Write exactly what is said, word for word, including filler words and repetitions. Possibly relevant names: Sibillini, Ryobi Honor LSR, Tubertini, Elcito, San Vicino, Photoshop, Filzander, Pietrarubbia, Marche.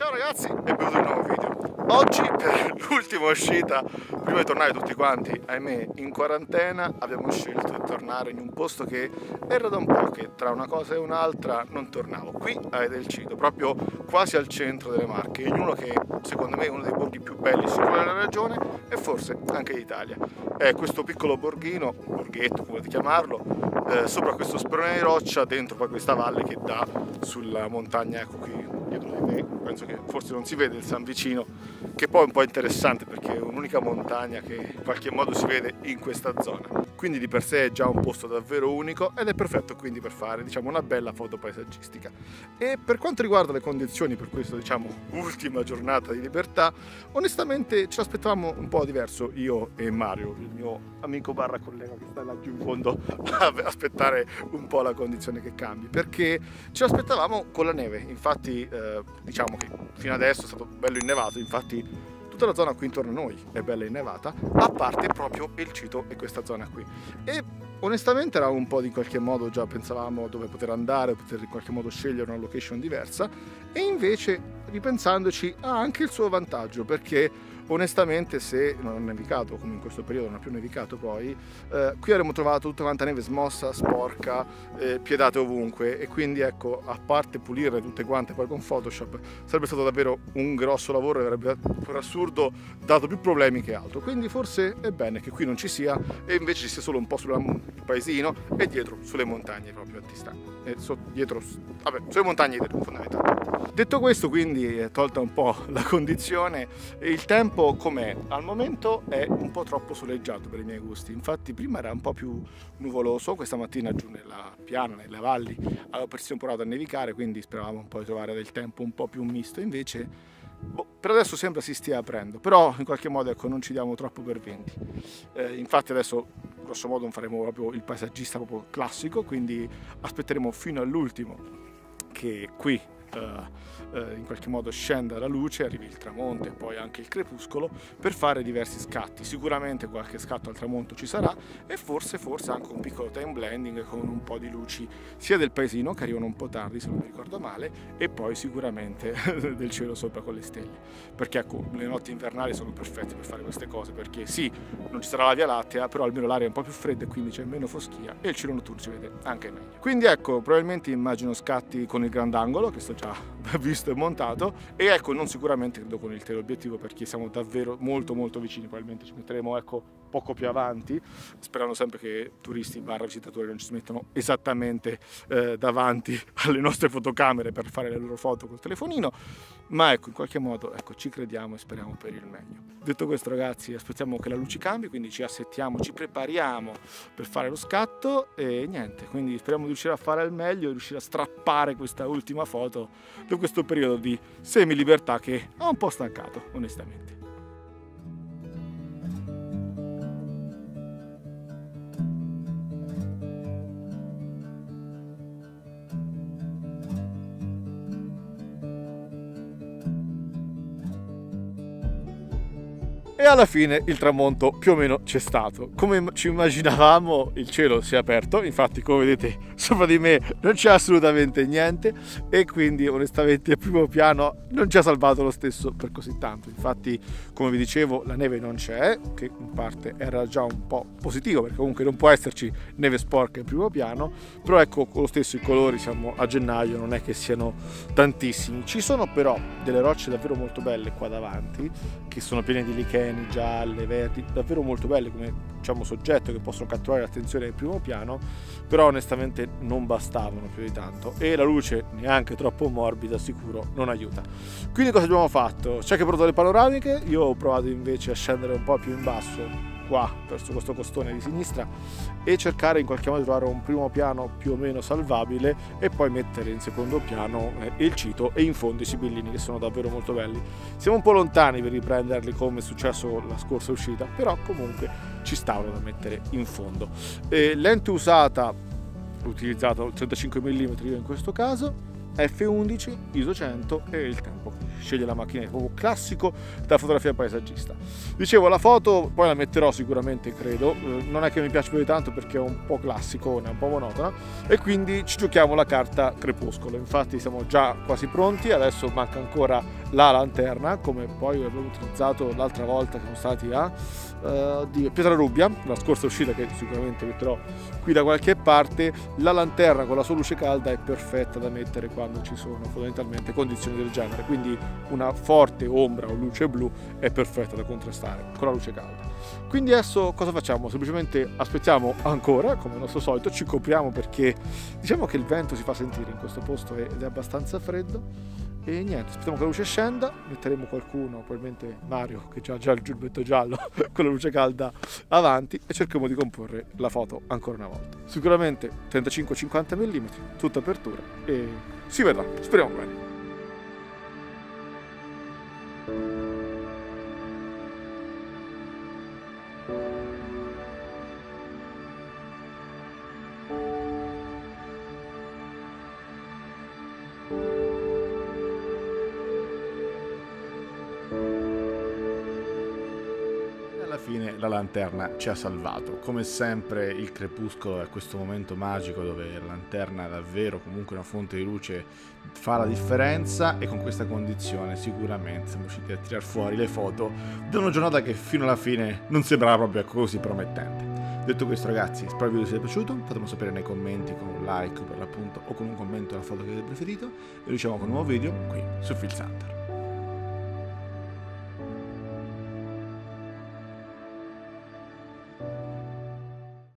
Ciao ragazzi e benvenuti in un nuovo video. Oggi per l'ultima uscita, prima di tornare tutti quanti, ahimè, in quarantena, abbiamo scelto di tornare in un posto che era da un po' che tra una cosa e un'altra non tornavo. Qui a Elcito, proprio quasi al centro delle Marche, in uno che secondo me è uno dei borghi più belli sicuro della regione e forse anche d'Italia. È questo piccolo borghino, borghetto come volete chiamarlo, Eh, sopra questo sprone di roccia, dentro poi questa valle che dà sulla montagna, ecco qui dietro di me, penso che forse non si vede il San Vicino, che poi è un po' interessante perché è un'unica montagna che in qualche modo si vede in questa zona, quindi di per sé è già un posto davvero unico ed è perfetto quindi per fare, diciamo, una bella foto paesaggistica. E per quanto riguarda le condizioni per questa, diciamo, ultima giornata di libertà, onestamente ce l'aspettavamo un po' diverso, io e Mario, il mio amico barra collega che sta laggiù in fondo aspettare un po' la condizione che cambi, perché ce l'aspettavamo con la neve. Infatti eh, diciamo che fino adesso è stato bello innevato, infatti tutta la zona qui intorno a noi è bella innevata, a parte proprio Elcito e questa zona qui. E onestamente eravamo un po' di qualche modo, già pensavamo dove poter andare, poter in qualche modo scegliere una location diversa, e invece ripensandoci ha anche il suo vantaggio, perché onestamente se non ho nevicato, come in questo periodo non ha più nevicato, poi eh, qui avremmo trovato tutta quanta neve smossa, sporca, eh, piedate ovunque, e quindi ecco, a parte pulire tutte quante poi con Photoshop sarebbe stato davvero un grosso lavoro e avrebbe, per assurdo, dato più problemi che altro. Quindi forse è bene che qui non ci sia e invece ci sia solo un po' sul paesino e dietro sulle montagne proprio a distanza, e so, dietro, vabbè, sulle montagne fondamentalmente. Detto questo, quindi è tolta un po' la condizione, e il tempo com'è? Al momento è un po' troppo soleggiato per i miei gusti, infatti prima era un po' più nuvoloso, questa mattina giù nella piana, nelle valli, avevo persino provato a nevicare, quindi speravamo un po' di trovare del tempo un po' più misto, invece boh, per adesso sembra si stia aprendo, però in qualche modo ecco, non ci diamo troppo per vinti. Eh, infatti adesso grosso modo non faremo proprio il paesaggista proprio classico, quindi aspetteremo fino all'ultimo che qui Uh, uh, in qualche modo scenda la luce, arrivi il tramonto e poi anche il crepuscolo, per fare diversi scatti. Sicuramente qualche scatto al tramonto ci sarà e forse forse anche un piccolo time blending con un po' di luci sia del paesino, che arrivano un po' tardi se non mi ricordo male, e poi sicuramente del cielo sopra con le stelle, perché ecco, le notti invernali sono perfette per fare queste cose, perché sì, non ci sarà la Via Lattea, però almeno l'aria è un po' più fredda e quindi c'è meno foschia e il cielo notturno si vede anche meglio. Quindi ecco, probabilmente immagino scatti con il grandangolo che sto già visto e montato, e ecco, non sicuramente credo con il teleobiettivo, perché siamo davvero molto molto vicini, probabilmente ci metteremo ecco poco più avanti, sperando sempre che turisti barra visitatori non ci mettano esattamente eh, davanti alle nostre fotocamere per fare le loro foto col telefonino, ma ecco in qualche modo ecco ci crediamo e speriamo per il meglio. Detto questo ragazzi, aspettiamo che la luce cambi, quindi ci assettiamo, ci prepariamo per fare lo scatto e niente, quindi speriamo di riuscire a fare al meglio, riuscire a strappare questa ultima foto di questo periodo di semi-libertà che ha un po' stancato, onestamente. E alla fine il tramonto più o meno c'è stato. Come ci immaginavamo, il cielo si è aperto, infatti come vedete sopra di me non c'è assolutamente niente, e quindi onestamente il primo piano non ci ha salvato lo stesso per così tanto. Infatti come vi dicevo la neve non c'è, che in parte era già un po' positivo, perché comunque non può esserci neve sporca in primo piano, però ecco con lo stesso i colori, siamo a gennaio, non è che siano tantissimi. Ci sono però delle rocce davvero molto belle qua davanti, che sono piene di licheni gialle, verdi, davvero molto belle come diciamo soggetto, che possono catturare l'attenzione del primo piano, però onestamente non bastavano più di tanto, e la luce neanche troppo morbida sicuro non aiuta. Quindi cosa abbiamo fatto? C'è che ha provato le panoramiche, io ho provato invece a scendere un po' più in basso qua verso questo costone di sinistra e cercare in qualche modo di trovare un primo piano più o meno salvabile e poi mettere in secondo piano eh, Elcito e in fondo i Sibillini, che sono davvero molto belli. Siamo un po' lontani per riprenderli come è successo la scorsa uscita, però comunque ci stavano da mettere in fondo. Eh, lente usata, ho utilizzato trentacinque millimetri io in questo caso, effe undici, ISO cento e il tempo sceglie la macchina, è proprio classico da fotografia paesaggista. Dicevo, la foto poi la metterò sicuramente, credo, non è che mi piace più di tanto perché è un po' classicona, un po' monotona, e quindi ci giochiamo la carta crepuscolo. Infatti siamo già quasi pronti, adesso manca ancora la lanterna, come poi avevo utilizzato l'altra volta che sono stati a uh, di Pietrarubbia, la scorsa uscita, che sicuramente metterò qui da qualche parte. La lanterna con la sua luce calda è perfetta da mettere quando ci sono fondamentalmente condizioni del genere, quindi una forte ombra o luce blu è perfetta da contrastare con la luce calda. Quindi adesso cosa facciamo? Semplicemente aspettiamo ancora, come al nostro solito, ci copriamo perché diciamo che il vento si fa sentire in questo posto ed è abbastanza freddo. E niente, aspettiamo che la luce scenda, metteremo qualcuno, probabilmente Mario che ha già il giubbetto giallo con la luce calda avanti, e cerchiamo di comporre la foto ancora una volta. Sicuramente trentacinque cinquanta millimetri, tutta apertura, e si vedrà, speriamo bene. La lanterna ci ha salvato, come sempre il crepuscolo è questo momento magico dove la lanterna è davvero comunque una fonte di luce, fa la differenza, e con questa condizione sicuramente siamo riusciti a tirar fuori le foto di una giornata che fino alla fine non sembrava proprio così promettente. Detto questo ragazzi, spero il video vi sia piaciuto, fatemelo sapere nei commenti con un like per l'appunto o con un commento alla foto che avete preferito, e ci vediamo con un nuovo video qui su Filzander.